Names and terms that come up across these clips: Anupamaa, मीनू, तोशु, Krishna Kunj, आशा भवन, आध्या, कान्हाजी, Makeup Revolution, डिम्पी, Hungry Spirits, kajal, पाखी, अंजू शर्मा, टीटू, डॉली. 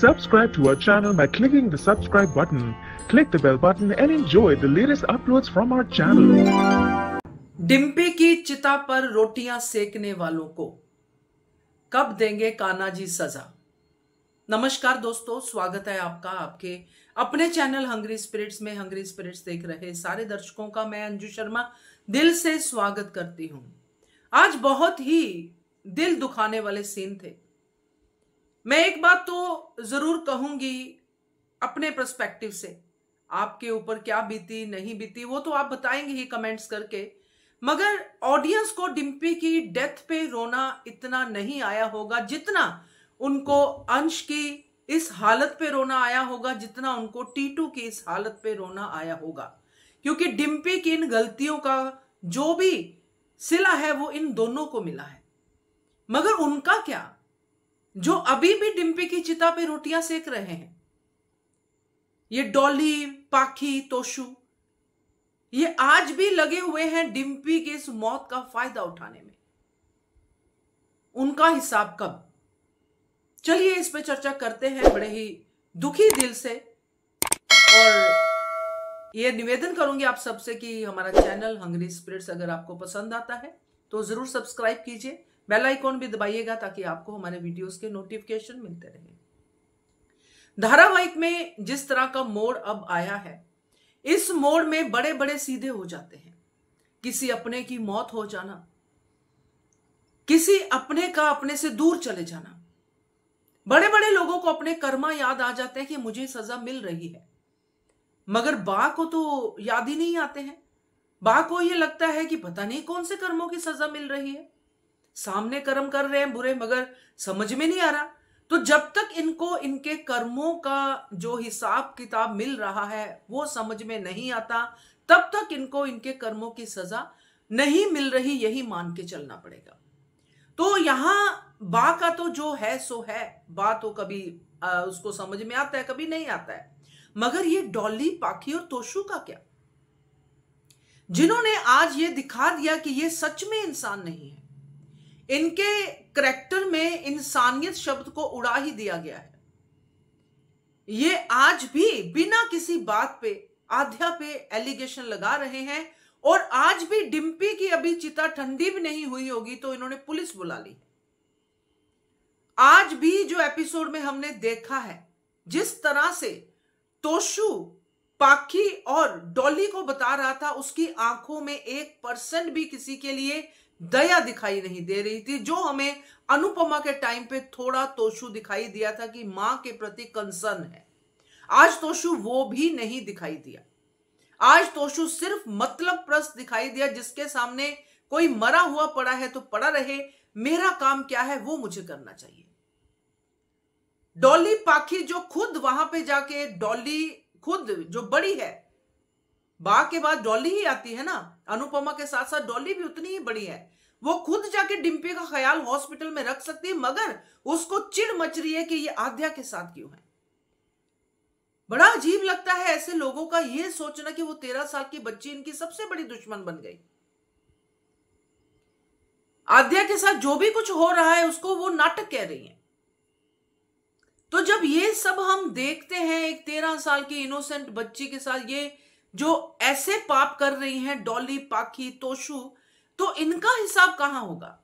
Subscribe to our channel by clicking the subscribe button. Click the bell button and enjoy the latest uploads from our channel. डिम्पी की चिता पर रोटियां सेकने वालों को कब देंगे कान्हाजी सजा। नमस्कार दोस्तों, स्वागत है आपका आपके अपने चैनल हंग्री स्पिरिट्स में। हंग्री स्पिरिट्स देख रहे सारे दर्शकों का मैं अंजू शर्मा दिल से स्वागत करती हूँ। आज बहुत ही दिल दुखाने वाले सीन थे। मैं एक बात तो जरूर कहूंगी, अपने पर्सपेक्टिव से आपके ऊपर क्या बीती नहीं बीती वो तो आप बताएंगे ही कमेंट्स करके, मगर ऑडियंस को डिम्पी की डेथ पे रोना इतना नहीं आया होगा जितना उनको अंश की इस हालत पे रोना आया होगा, जितना उनको टीटू की इस हालत पे रोना आया होगा। क्योंकि डिम्पी की इन गलतियों का जो भी सिला है वो इन दोनों को मिला है, मगर उनका क्या जो अभी भी डिम्पी की चिता पे रोटियां सेक रहे हैं। ये डॉली, पाखी, तोशु ये आज भी लगे हुए हैं डिम्पी के इस मौत का फायदा उठाने में। उनका हिसाब कब? चलिए इस पे चर्चा करते हैं बड़े ही दुखी दिल से। और ये निवेदन करूंगी आप सबसे कि हमारा चैनल हंग्री स्पिरिट्स अगर आपको पसंद आता है तो जरूर सब्सक्राइब कीजिए, बेल आइकॉन भी दबाइएगा ताकि आपको हमारे वीडियोस के नोटिफिकेशन मिलते रहे। धारावाहिक में जिस तरह का मोड़ अब आया है, इस मोड़ में बड़े बड़े सीधे हो जाते हैं। किसी अपने की मौत हो जाना, किसी अपने का अपने से दूर चले जाना, बड़े बड़े लोगों को अपने कर्मा याद आ जाते हैं कि मुझे सजा मिल रही है, मगर बा को तो याद ही नहीं आते हैं। बा को ये लगता है कि पता नहीं कौन से कर्मों की सजा मिल रही है, सामने कर्म कर रहे हैं बुरे मगर समझ में नहीं आ रहा। तो जब तक इनको इनके कर्मों का जो हिसाब किताब मिल रहा है वो समझ में नहीं आता, तब तक इनको इनके कर्मों की सजा नहीं मिल रही, यही मान के चलना पड़ेगा। तो यहाँ बा का तो जो है सो है, बा तो कभी उसको समझ में आता है कभी नहीं आता है, मगर ये डॉली, पाखी और तोशु का क्या, जिन्होंने आज ये दिखा दिया कि ये सच में इंसान नहीं है। इनके करैक्टर में इंसानियत शब्द को उड़ा ही दिया गया है। ये आज भी बिना किसी बात पे आध्या पे एलिगेशन लगा रहे हैं, और आज भी डिम्पी की अभी चिता ठंडी भी नहीं हुई होगी तो इन्होंने पुलिस बुला ली। आज भी जो एपिसोड में हमने देखा है, जिस तरह से तोशु, पाखी और डॉली को बता रहा था, उसकी आंखों में 1% भी किसी के लिए दया दिखाई नहीं दे रही थी, जो हमें अनुपमा के टाइम पे थोड़ा तोशु दिखाई दिया था कि मां के प्रति कंसर्न है। आज तोशु वो भी नहीं दिखाई दिया। आज तोशु सिर्फ मतलब प्रस्त दिखाई दिया, जिसके सामने कोई मरा हुआ पड़ा है तो पड़ा रहे, मेरा काम क्या है वो मुझे करना चाहिए। डॉली, पाखी जो खुद वहां पे जाके, डॉली खुद जो बड़ी है, बा के बाद डॉली ही आती है ना, अनुपमा के साथ साथ डॉली भी उतनी ही बड़ी है, वो खुद जाके डिम्पी का ख्याल हॉस्पिटल में रख सकती है, मगर उसको चिढ़ मच रही है कि ये आध्या के साथ क्यों है। बड़ा अजीब लगता है ऐसे लोगों का ये सोचना कि वो 13 साल की बच्ची इनकी सबसे बड़ी दुश्मन बन गई। आध्या के साथ जो भी कुछ हो रहा है उसको वो नाटक कह रही है। तो जब ये सब हम देखते हैं एक 13 साल की इनोसेंट बच्ची के साथ ये जो ऐसे पाप कर रही हैं डॉली, पाखी, तोशु, तो इनका हिसाब कहां होगा?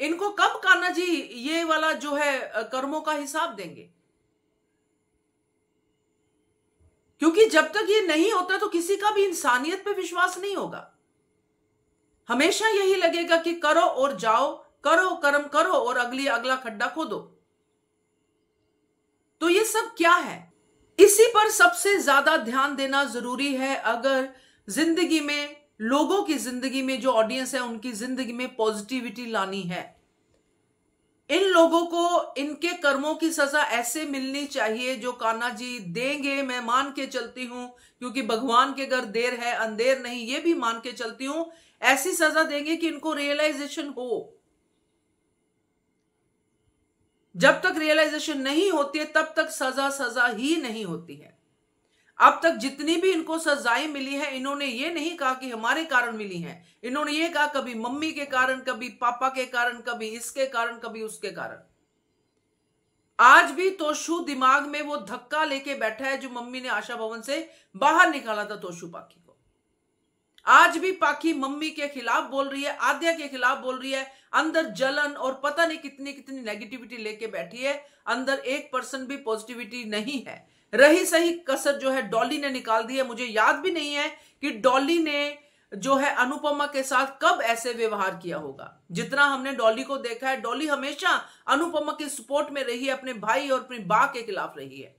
इनको कब कान्हाजी ये वाला जो है कर्मों का हिसाब देंगे? क्योंकि जब तक ये नहीं होता तो किसी का भी इंसानियत पे विश्वास नहीं होगा। हमेशा यही लगेगा कि करो और जाओ, करो कर्म करो और अगला खड्डा खोदो। तो ये सब क्या है? इसी पर सबसे ज्यादा ध्यान देना जरूरी है अगर जिंदगी में, लोगों की जिंदगी में, जो ऑडियंस है उनकी जिंदगी में पॉजिटिविटी लानी है। इन लोगों को इनके कर्मों की सजा ऐसे मिलनी चाहिए जो कान्हाजी देंगे, मैं मान के चलती हूं, क्योंकि भगवान के घर देर है अंधेर नहीं, ये भी मान के चलती हूं। ऐसी सजा देंगे कि इनको रियलाइजेशन हो। जब तक रियलाइजेशन नहीं होती है तब तक सजा सजा ही नहीं होती है। अब तक जितनी भी इनको सजाएं मिली है, इन्होंने ये नहीं कहा कि हमारे कारण मिली है, इन्होंने ये कहा कभी मम्मी के कारण, कभी पापा के कारण, कभी इसके कारण, कभी उसके कारण। आज भी तोशु दिमाग में वो धक्का लेके बैठा है जो मम्मी ने आशा भवन से बाहर निकाला था तोशु पाखी को। आज भी पाखी मम्मी के खिलाफ बोल रही है, आद्या के खिलाफ बोल रही है, अंदर जलन और पता नहीं कितनी कितनी नेगेटिविटी लेके बैठी है, अंदर 1% भी पॉजिटिविटी नहीं है। रही सही कसर जो है डॉली ने निकाल दी है। मुझे याद भी नहीं है कि डॉली ने जो है अनुपमा के साथ कब ऐसे व्यवहार किया होगा। जितना हमने डॉली को देखा है, डॉली हमेशा अनुपमा के सपोर्ट में रही है, अपने भाई और अपनी बा के खिलाफ रही है।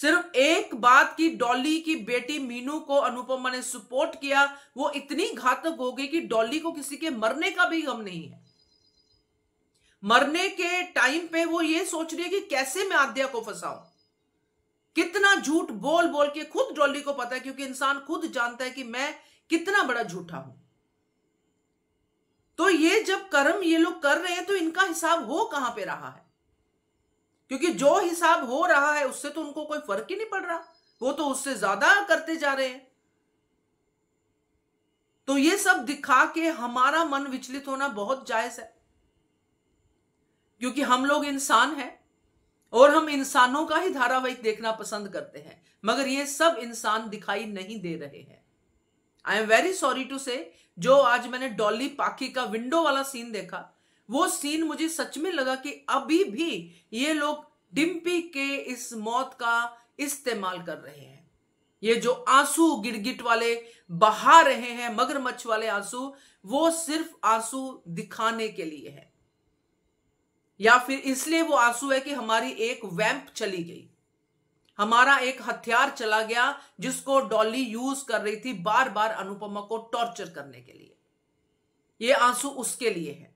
सिर्फ एक बात की डॉली की बेटी मीनू को अनुपमा ने सपोर्ट किया, वो इतनी घातक हो गई कि डॉली को किसी के मरने का भी गम नहीं है। मरने के टाइम पे वो ये सोच रही है कि कैसे मैं आद्या को फंसाऊं। कितना झूठ बोल बोल के खुद डॉली को पता है, क्योंकि इंसान खुद जानता है कि मैं कितना बड़ा झूठा हूं। तो ये जब कर्म ये लोग कर रहे हैं तो इनका हिसाब हो कहां पे रहा है, क्योंकि जो हिसाब हो रहा है उससे तो उनको कोई फर्क ही नहीं पड़ रहा, वो तो उससे ज्यादा करते जा रहे हैं। तो ये सब दिखा के हमारा मन विचलित होना बहुत जायज है, क्योंकि हम लोग इंसान हैं और हम इंसानों का ही धारावाहिक देखना पसंद करते हैं। मगर ये सब इंसान दिखाई नहीं दे रहे हैं। I am very sorry to say, जो आज मैंने डॉली पाखी का विंडो वाला सीन देखा, वो सीन मुझे सच में लगा कि अभी भी ये लोग डिम्पी के इस मौत का इस्तेमाल कर रहे हैं। ये जो आंसू गिरगिट वाले बहा रहे हैं, मगरमच्छ वाले आंसू, वो सिर्फ आंसू दिखाने के लिए है, या फिर इसलिए वो आंसू है कि हमारी एक वैम्प चली गई, हमारा एक हथियार चला गया जिसको डॉली यूज कर रही थी बार बार अनुपमा को टॉर्चर करने के लिए। ये आंसू उसके लिए है।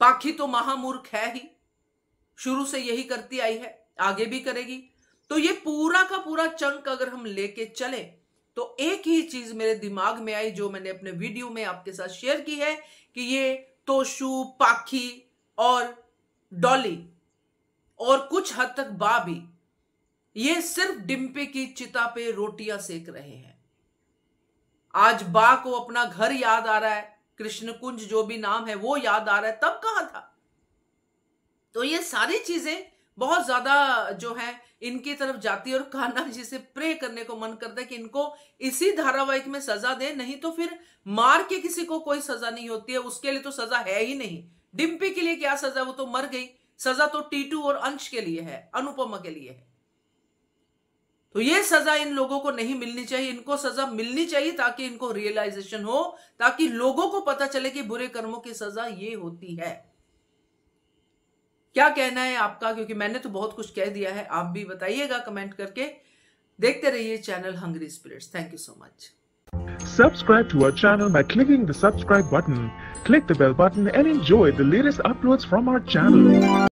पाखी तो महामूर्ख है ही, शुरू से यही करती आई है, आगे भी करेगी। तो ये पूरा का पूरा चंक अगर हम लेके चले तो एक ही चीज मेरे दिमाग में आई जो मैंने अपने वीडियो में आपके साथ शेयर की है कि ये तोशु, पाखी और डॉली और कुछ हद तक बा भी, ये सिर्फ डिम्पी की चिता पे रोटियां सेक रहे हैं। आज बा को अपना घर याद आ रहा है, कृष्ण कुंज जो भी नाम है वो याद आ रहा है, तब कहां था। तो ये सारी चीजें बहुत ज्यादा जो है इनकी तरफ जाती है और कान्हाजी से प्रे करने को मन करता है कि इनको इसी धारावाहिक में सजा दे, नहीं तो फिर मार के किसी को कोई सजा नहीं होती है, उसके लिए तो सजा है ही नहीं। डिम्पी के लिए क्या सजा, वो तो मर गई। सजा तो टीटू और अंश के लिए है, अनुपमा के लिए है। तो ये सजा इन लोगों को नहीं मिलनी चाहिए, इनको सजा मिलनी चाहिए ताकि इनको रियलाइजेशन हो, ताकि लोगों को पता चले कि बुरे कर्मों की सजा ये होती है। क्या कहना है आपका, क्योंकि मैंने तो बहुत कुछ कह दिया है, आप भी बताइएगा कमेंट करके। देखते रहिए channel hungry spirits. Thank you so much. Subscribe to our channel by clicking the subscribe button. Click the bell button and enjoy the latest uploads from our channel.